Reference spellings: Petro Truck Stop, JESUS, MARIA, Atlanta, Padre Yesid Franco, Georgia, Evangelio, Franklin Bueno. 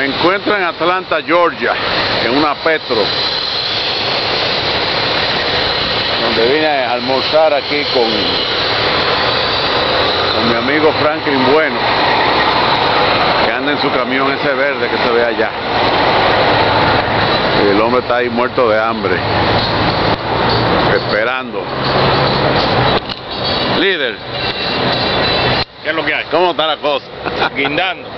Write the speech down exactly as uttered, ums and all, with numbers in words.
Me encuentro en Atlanta, Georgia, en una Petro, donde vine a almorzar aquí con, con mi amigo Franklin Bueno, que anda en su camión ese verde que se ve allá. Y el hombre está ahí muerto de hambre, esperando. Líder, ¿qué es lo que hay? ¿Cómo está la cosa? Guindando.